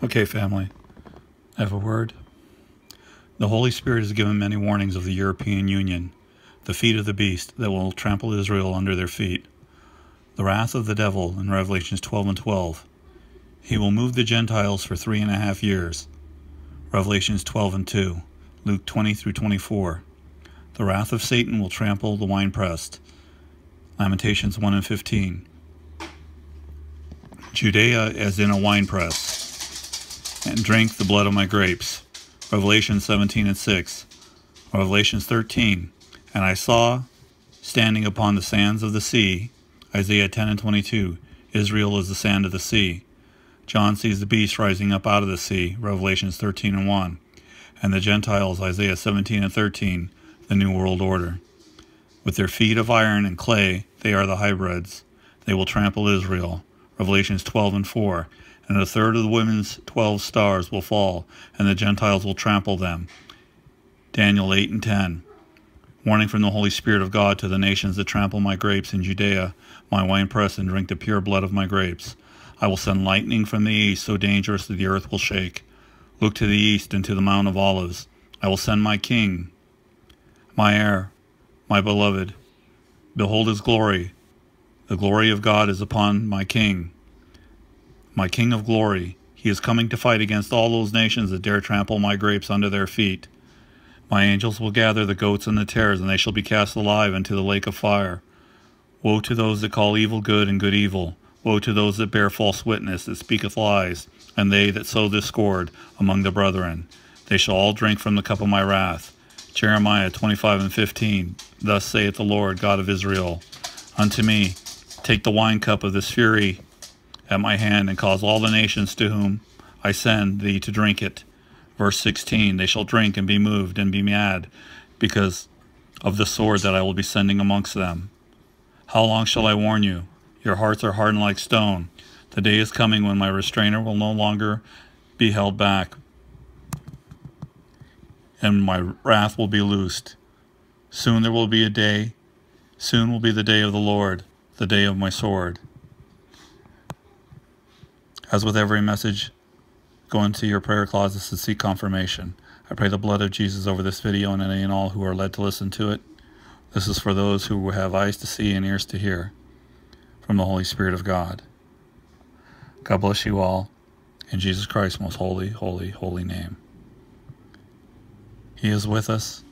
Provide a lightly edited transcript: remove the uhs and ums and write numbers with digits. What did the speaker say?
Okay, family, I have a word. The Holy Spirit has given many warnings of the European Union, the feet of the beast that will trample Israel under their feet, the wrath of the devil in Revelations 12 and 12. He will move the Gentiles for 3.5 years, Revelations 12 and 2, Luke 20 through 24. The wrath of Satan will trample the winepress, Lamentations 1 and 15. Judea as in a winepress, and drink the blood of my grapes, Revelation 17 and 6, Revelation 13, and I saw, standing upon the sands of the sea, Isaiah 10 and 22, Israel is the sand of the sea. John sees the beast rising up out of the sea, Revelations 13 and 1, and the Gentiles, Isaiah 17 and 13, the New World Order. With their feet of iron and clay, they are the hybrids. They will trample Israel, Revelations 12 and 4, and a third of the women's 12 stars will fall, and the Gentiles will trample them. Daniel 8 and 10. Warning from the Holy Spirit of God to the nations that trample my grapes in Judea, my winepress, and drink the pure blood of my grapes. I will send lightning from the east, so dangerous that the earth will shake. Look to the east and to the Mount of Olives. I will send my king, my heir, my beloved. Behold his glory. The glory of God is upon my King of glory. He is coming to fight against all those nations that dare trample my grapes under their feet. My angels will gather the goats and the tares, and they shall be cast alive into the lake of fire. Woe to those that call evil good and good evil. Woe to those that bear false witness, that speaketh lies, and they that sow discord among the brethren. They shall all drink from the cup of my wrath. Jeremiah 25 and 15. Thus saith the Lord God of Israel, unto me, take the wine cup of this fury at my hand, and cause all the nations to whom I send thee to drink it. Verse 16, they shall drink and be moved and be mad, because of the sword that I will be sending amongst them. How long shall I warn you? Your hearts are hardened like stone. The day is coming when my restrainer will no longer be held back, and my wrath will be loosed. Soon there will be a day, soon will be the day of the Lord, the day of my sword. As with every message, go into your prayer closets and seek confirmation. I pray the blood of Jesus over this video and any and all who are led to listen to it. This is for those who have eyes to see and ears to hear, from the Holy Spirit of God. God bless you all, in Jesus Christ's most holy, holy, holy name. He is with us.